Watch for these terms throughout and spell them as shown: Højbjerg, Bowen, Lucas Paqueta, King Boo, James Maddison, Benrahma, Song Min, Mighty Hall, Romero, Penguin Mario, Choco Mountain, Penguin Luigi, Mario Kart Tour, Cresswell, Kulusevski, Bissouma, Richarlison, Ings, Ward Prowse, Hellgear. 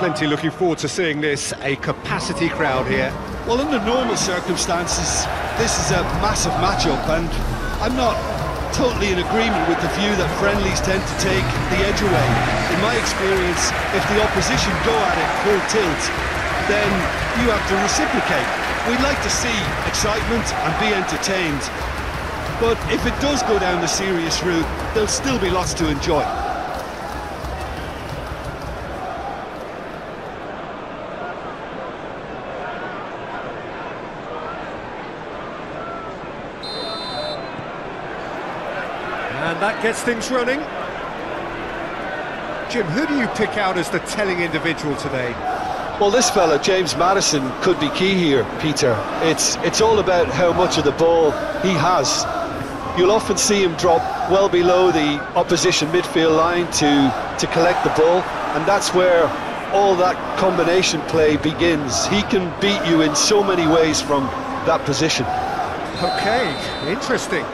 plenty looking forward to seeing this, a capacity crowd here. Well, under normal circumstances, this is a massive matchup, and I'm not totally in agreement with the view that friendlies tend to take the edge away. In my experience, if the opposition go at it full tilt, then you have to reciprocate. We'd like to see excitement and be entertained, but if it does go down the serious route, there'll still be lots to enjoy. And that gets things running. Jim, who do you pick out as the telling individual today? Well, this fella, James Maddison, could be key here, Peter. It's all about how much of the ball he has. You'll often see him drop well below the opposition midfield line to collect the ball, and that's where all that combination play begins. He can beat you in so many ways from that position. Okay, interesting.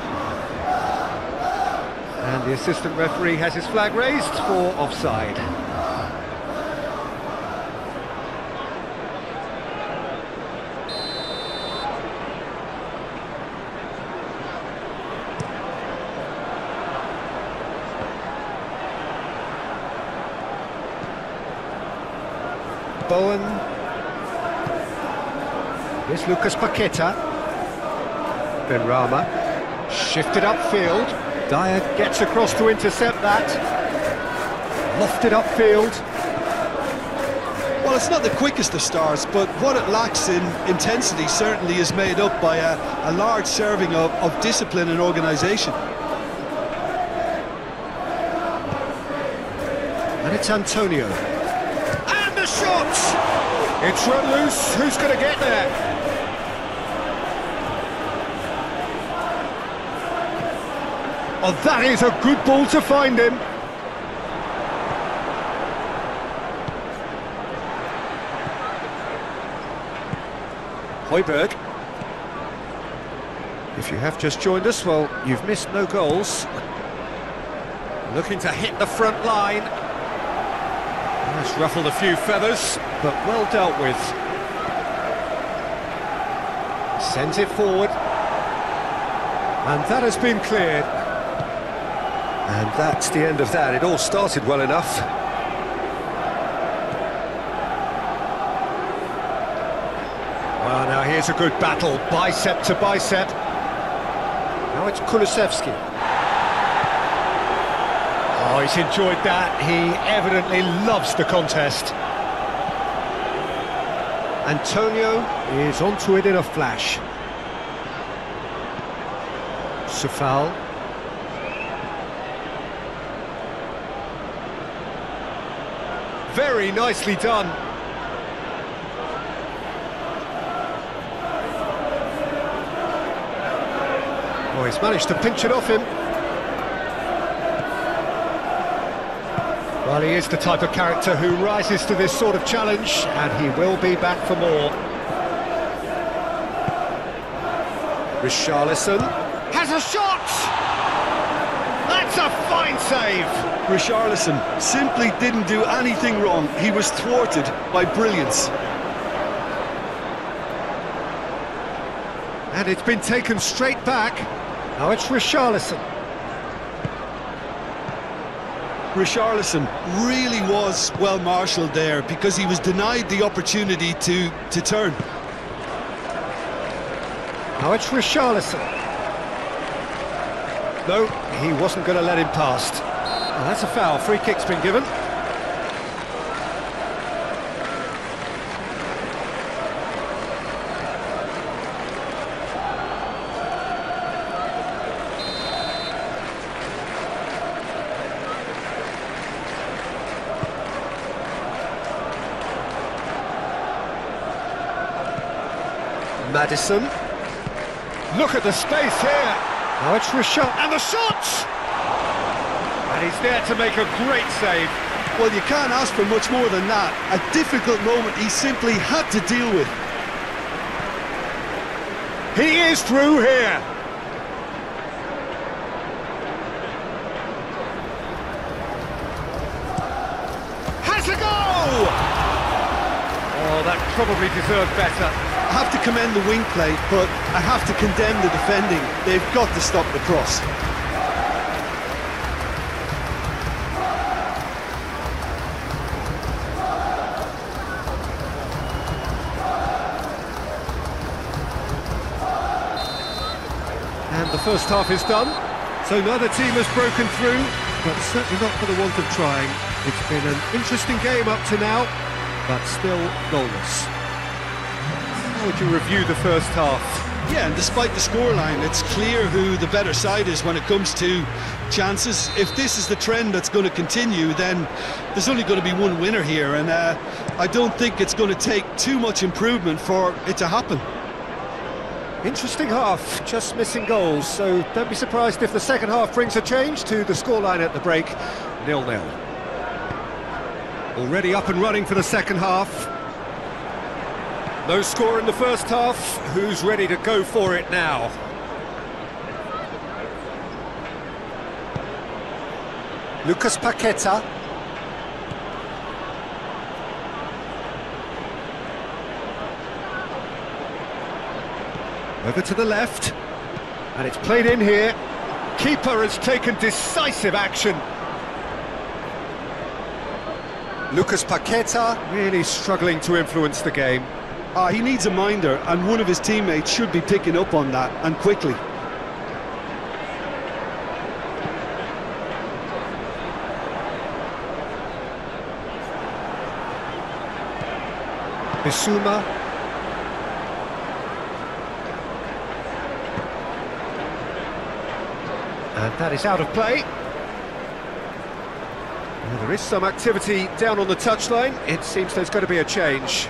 And the assistant referee has his flag raised for offside. Bowen. This Lucas Paqueta. Benrahma. Shifted upfield. Dyer gets across to intercept that. Lofted upfield. Well, it's not the quickest of starts, but what it lacks in intensity certainly is made up by a large serving of discipline and organisation. And it's Antonio. And the shot! It's run loose. Who's going to get there? Oh, that is a good ball to find him. Højbjerg. If you have just joined us, well, you've missed no goals. Looking to hit the front line. That's ruffled a few feathers, but well dealt with. Sends it forward. And that has been cleared. And that's the end of that. It all started well enough. Well, now here's a good battle, bicep to bicep. Now it's Kulusevski. Oh, he's enjoyed that. He evidently loves the contest. Antonio is onto it in a flash. Safal. Very nicely done. Oh, he's managed to pinch it off him. Well, he is the type of character who rises to this sort of challenge, and he will be back for more. Richarlison has a shot! That's a fine save! Richarlison simply didn't do anything wrong. He was thwarted by brilliance. And it's been taken straight back. Now it's Richarlison. Richarlison really was well marshalled there, because he was denied the opportunity to turn. Now it's Richarlison. No, he wasn't going to let him past. Oh, that's a foul. Free kick's been given. Maddison. Look at the space here. Now it's Richard, and the shot! And he's there to make a great save. Well, you can't ask for much more than that. A difficult moment he simply had to deal with. He is through here. Has a goal! probably deserved better. I have to commend the wing play, but I have to condemn the defending. They've got to stop the cross. And the first half is done, so neither team has broken through, but certainly not for the want of trying. It's been an interesting game up to now, but still goalless. How would you review the first half? Yeah, and despite the scoreline, it's clear who the better side is when it comes to chances. If this is the trend that's going to continue, then there's only going to be one winner here, and I don't think it's going to take too much improvement for it to happen. Interesting half, just missing goals, so don't be surprised if the second half brings a change to the scoreline at the break. 0-0. Already up and running for the second half. No score in the first half. Who's ready to go for it now? Lucas Paqueta. Over to the left. And it's played in here. Keeper has taken decisive action. Lucas Paqueta really struggling to influence the game. He needs a minder, and one of his teammates should be picking up on that, and quickly. Bissouma. And that is out of play. Well, there is some activity down on the touchline. It seems there's going to be a change.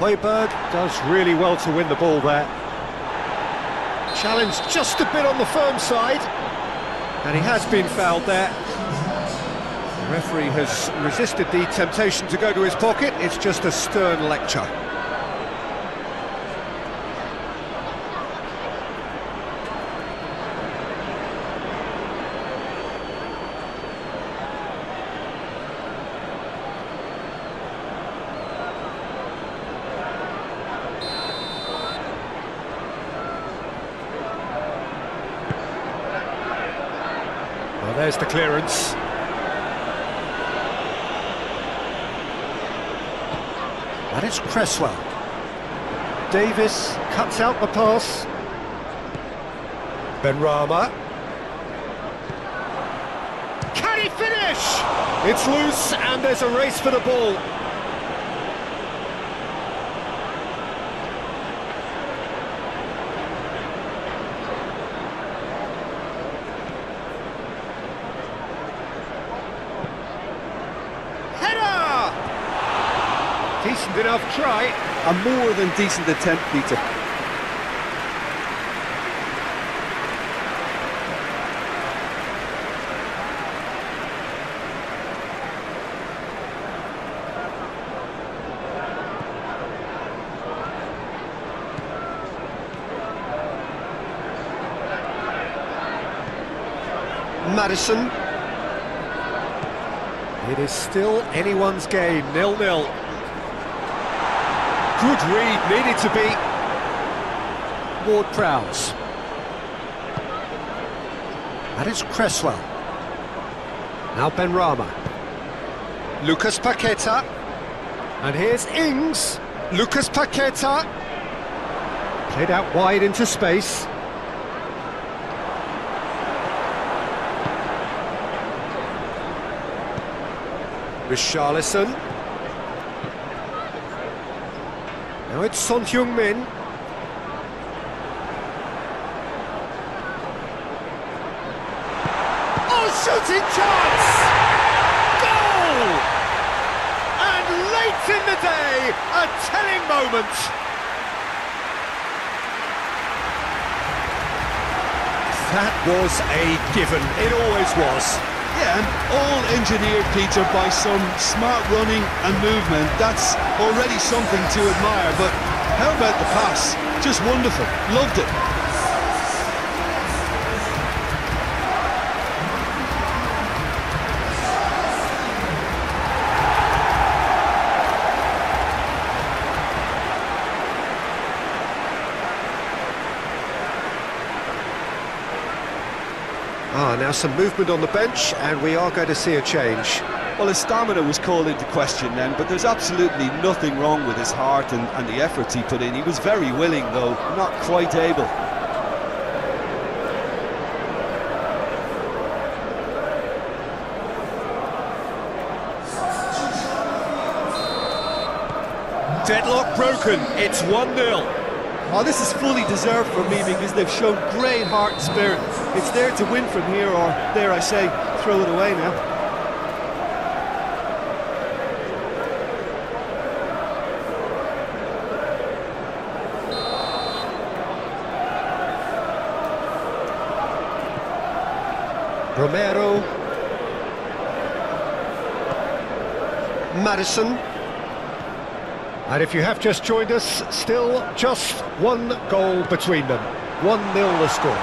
Højbjerg does really well to win the ball there. Challenged just a bit on the firm side, and he has been fouled there. The referee has resisted the temptation to go to his pocket. It's just a stern lecture. There's the clearance. That is Cresswell. Davis cuts out the pass. Benrahma. Can he finish? It's loose, and there's a race for the ball. Decent enough try. A more than decent attempt, Peter. Maddison. It is still anyone's game. 0-0. Good read, needed to be. Ward Prowse. That is Cresswell. Now Benrahma. Lucas Paqueta. And here's Ings. Lucas Paqueta. Played out wide into space. Richarlison. Now it's Song Min. Oh, shooting chance! Goal! And late in the day, a telling moment. That was a given. It always was. Yeah, and all engineered, Peter, by some smart running and movement. That's already something to admire, but how about the pass? Just wonderful. Loved it. Now some movement on the bench, and we are going to see a change. Well, his stamina was called into question then, but there's absolutely nothing wrong with his heart and the efforts he put in. He was very willing, though, not quite able. Deadlock broken, it's 1-0. Oh, this is fully deserved for me because they've shown great heart and spirit. It's there to win from here, or, dare I say, throw it away now. Romero, Maddison, and if you have just joined us, still just one goal between them, 1-0 the score.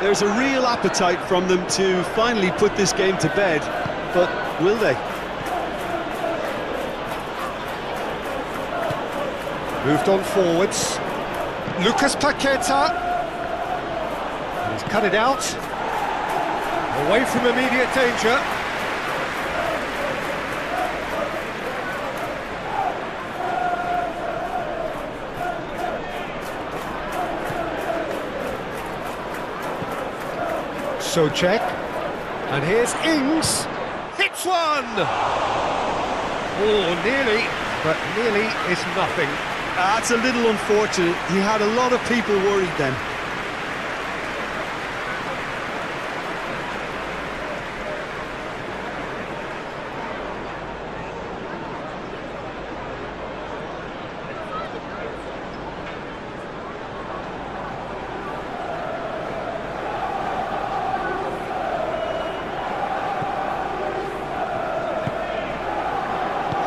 There's a real appetite from them to finally put this game to bed, but will they? Moved on forwards, Lucas Paqueta. Cut it out, away from immediate danger. So check, and here's Ings, hits one! Oh, nearly, but nearly is nothing. That's a little unfortunate, he had a lot of people worried then.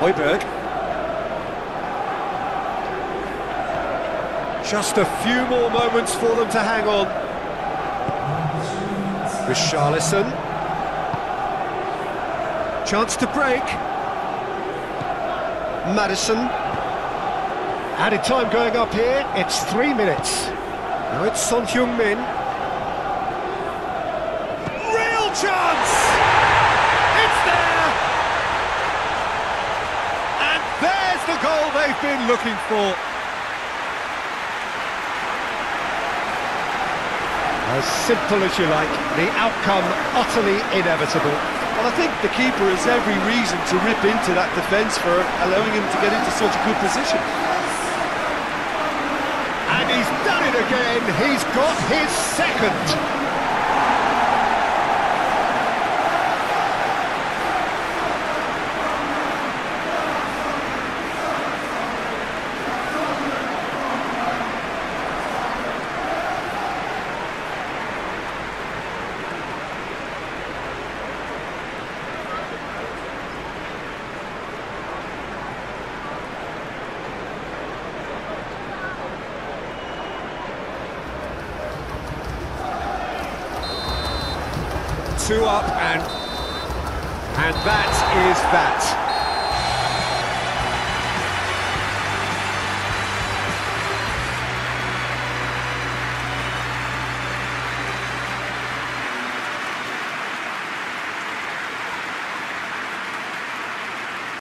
Hoiberg. Just a few more moments for them to hang on. Richarlison. Chance to break. Maddison. Added time going up here, it's 3 minutes. Now it's Song Min. Real chance! It's there! There's the goal they've been looking for. As simple as you like, the outcome utterly inevitable. Well, I think the keeper has every reason to rip into that defence for allowing him to get into such a good position. And he's done it again, he's got his second. Two up, and that is that.